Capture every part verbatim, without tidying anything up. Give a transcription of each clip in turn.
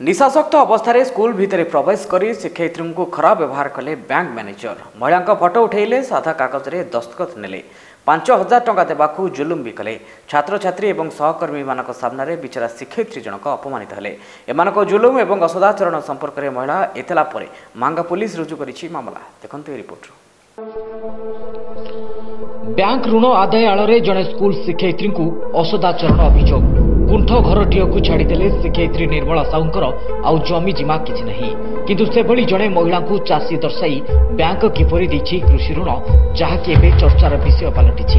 निशाशक्त अवस्था स्कूल भितर प्रवेश कर शिक्षयित्री को खराब व्यवहार कले बैंक मैनेजर महिला फटो उठेले साधा कागज में दस्तखत ने पांच हजार टंका देवाक जुलुम भी कले छात्र छात्री और सहकर्मी मानक सामने विचरा शिक्षयित्री जनक अपमानित हेले एमान जुलुम और असदाचरण संपर्क में महिला एतला पर मांगा पुलिस रुजु करिछि मामला। देखंतु ए रिपोर्ट। बैंक ऋण आदाय आलरे जड़े स्कूल शिक्षयित्री को असदाचरण अभियोग कुंठ घरटीयू छाड़देले शिक्षयित्री निर्मला साहूंकर आउ जमी जिमा किछि नहीं किंतु सेभली जड़े महिला को चाषी दर्शाई बैंक किपरि देछि कृषि ऋण जहाँकि एबे चर्चार विषय पलटिछि।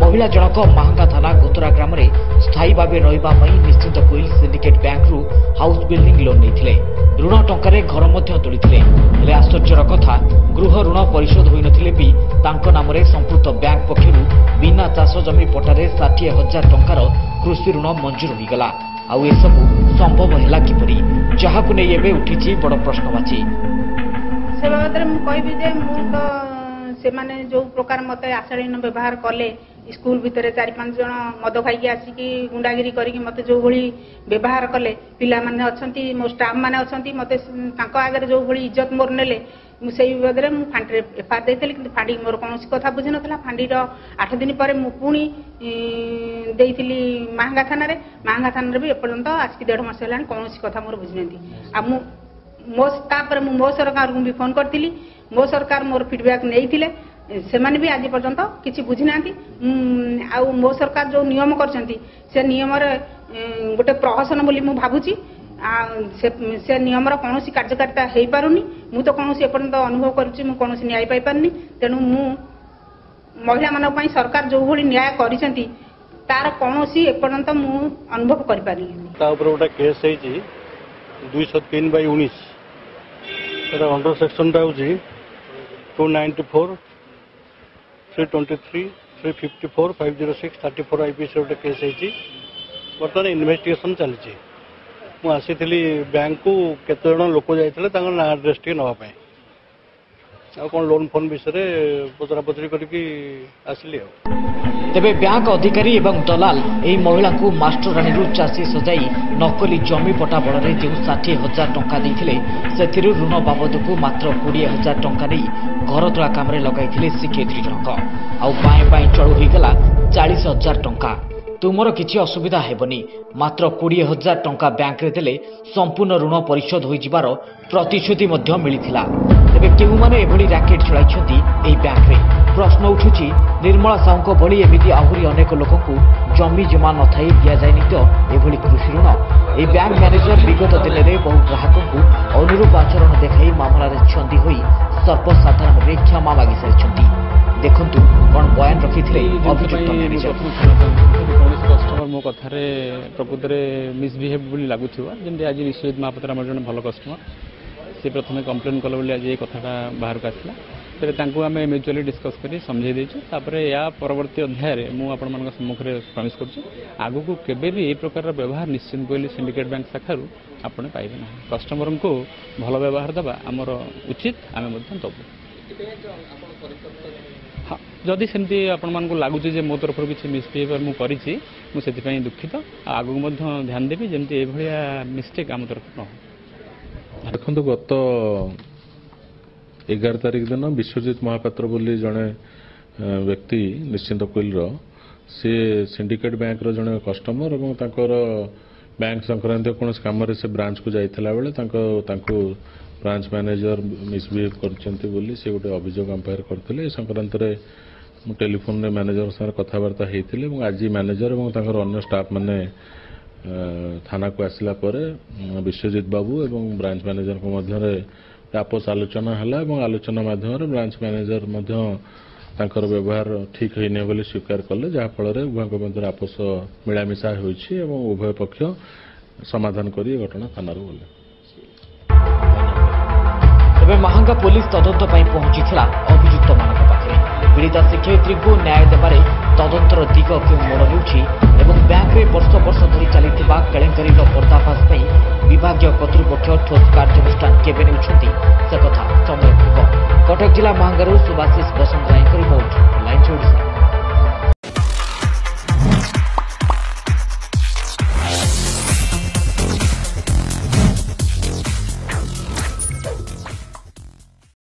महिला जनक महांगा थाना गोतरा ग्राम में स्थायी भाव रहिबा पई निश्चिंत कोइल सिंडिकेट बैंक रु हाउस बिल्डिंग लोन नैथिले ऋण टंकारे घर मध्य तोलिथिले हेले आश्चर्यर कथा गृह ऋण परिशोध होई नथिले भी तांको नामरे संपूर्ण बैंक पक्षरु बिना चाष जमी पटारे षाठी हजार टंकार कृषि ऋण मंजूर हो गला आउ ए सब संभव हैला किपरि जहा को नै एबे उठिछि बड़ प्रश्नवाची। से बारे में कहबी जे मु तो से माने जो प्रकार मते आशाहीन व्यवहार कले स्कूल भितर चार पांच जन मद खाई आसिकी गुंडागिरी करिकी मते जो भली व्यवहार कले पिला माने अछंती मो स्टाफ माने अछंती मते तांको आगे जो भली इज्जत मोर नेले मु सेही बदरे मु फांडरे एफआर देइतेले किंतु फांडी मोर कोनोसी कथा बुझि नथला फांडी रो आठ दिन परे मु पुणी देइतिली मांगा थाना रे मांगा थाना रे भी एपर्यंत आजकी डेढ़ मास हेलान कोनोसी कथा मोर बुझि नथि आ मु मो स्टाफ रे मु मो सरकार को भी फोन करतिली मो सरकार मोर फीडबैक नैथिले से माने भी आज पर्यंत किछि बुझि नांती आ मो सरकार जो नियम करछंती से नियम रे गोटे प्रहसन बोली मु भाबुची आ से से नियम रो कोनोसी कार्यकारिता हेई पारुनी मु तो कोनोसी एपर्यंत अनुभव करूची मु कोनोसी न्याय पाई पारनी तेनु मु महिला मानक पई सरकार जो भली न्याय करिसंती तार कोनोसी एपर्यंत मु अनुभव करि पारनी। ता ऊपर गोटे केस हेई छी दो सौ तीन बाय उन्नीस ता अंडर सेक्शन ता होची two nine four three two three three five four five zero six three four IPC रो केस हेई छी वर्तमान इन्वेस्टिगेशन चली छी मु आसीथिली बैंक को केते जण लोक जायथिले तांग ना एड्रेस टी नवा पय आ कोन लोन फोन विषय रे पतरा पतरी करकी आसली हो। तबे बैंक अधिकारी एवं दलाल एई महिला को मास्टर रानी रु चासी सजाई नकली जमी पटा बड़ रे जे साठ हजार टंका दैथिले सेथिरु ऋण बाबद को मात्र बीस हजार टंका नै घर द्वार काम रे लगाइथिले शिक्षयित्री जनक आउ पाए पाए चलु होई गेला चालीस हजार टंका तुमर किसी असुविधा हेबनी मात्र बीस हजार टंका बैंक रे देले संपूर्ण ऋण परिशोध होई जिबार प्रतिश्रुति मध्य मिलिथिला। तबे केउ माने एभली रैकेट चलाइछंती एई बैंक रे प्रश्न उठुची निर्मला साहू को भली एमिति आहुरी अनेक लोकंकु जमी जमा नथाई दिया जाय नित्य एभली कृषि ऋण ए बैंक मैनेजर विगत दिन रे बहु ग्राहकंकु अनुरूप आचरण देखाई मामला रे छंदी होई सर्वसाधारण रे क्षमा मागी सारिछंती। देखंतु कोन बयान रखिथिले अभियुक्त मैनेजर कस्टमर मो कथा प्रकृत में मिसबिहेव लगुथ जमी आज विश्वजित महापात्र आम जो भल कस्टमर सी प्रथम कंप्लेन कले आज ये कथाटा बाहर को आसला तेज आम म्यूचुअली डिस्कस कर समझे देचुपर या परवर्त अध्याय मुझे सम्मुखें प्रमिश करुँ आग को केवे भी यही प्रकार व्यवहार निश्चित कोहली सिंडिकेट बैंक शाखा आपने पाइबे ना कस्टमर को भल व्यवहार दवा आमर उचित आम दबू हाँ जदि सेमती आपण मानक लगुचे जे मो तरफ किसी मिसबिहेवियर मुझे मुझे दुखित आगू ध्यान देवी जमी एभलिया मिस्टेक आम तरफ न हो। देखो गत एगार तारिख दिन विश्वजित महापात्र बोली जड़े व्यक्ति निश्चिंत कोइल सी सिंडिकेट बैंक जड़े कस्टमर और बैंक संक्रांत कौन काम से ब्रांच को जाता बेले ब्रांच मैनेजर मिसबिहेव करछंती बोली से गोटे अभियोग आम पाखे करते ए संक्रांत में टेलीफोन रे मैनेजर साथ कथबार्ता होते आज मैनेजर और अन्य स्टाफ मैंने थाना को आसला परे विश्वजित बाबू और ब्रांच मैनेजर को मध्य तापस आलोचना हला और आलोचना माध्यम ब्रांच मैनेजर मध्य व्यवहार ठीक होने बोली स्वीकार कले जहाँफल उभयों मध्य आपस मिलामिशा होती उभय पक्ष समाधान कर घटना थाना गले। तेज महांगा पुलिस तदंत पहुंची अभियुक्त मान पाखे पीड़िता शिक्षयित्री को न्याय देवार तदंतर दिग क्यों मोड़ नेउछि एवं बैंक में वर्ष वर्ष धरी चली केलेंकरी पर्दाफाश पर विभागीय कर्तृपक्ष ठोस कार्यानुष्ठान केबे नेउछंती से कथा समय पूर्व कटक जिला महांगारू सुभाशिष बसंत राय रिपोर्ट।